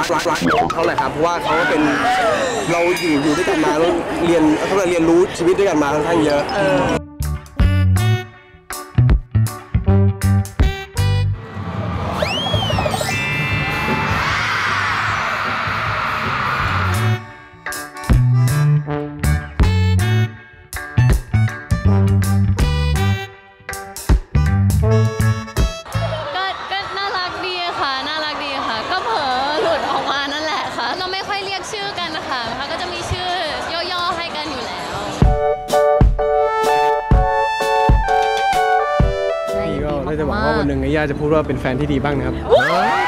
รักเขาแหละครับเพราะว่าเขาเป็นเราอยู่ด้วยกันมาแล้วเรียนรู้ชีวิตด้วยกันมาค่อนข้างเยอะจะหวังว่าวันหนึ่งย่าจะพูดว่าเป็นแฟนที่ดีบ้างนะครับ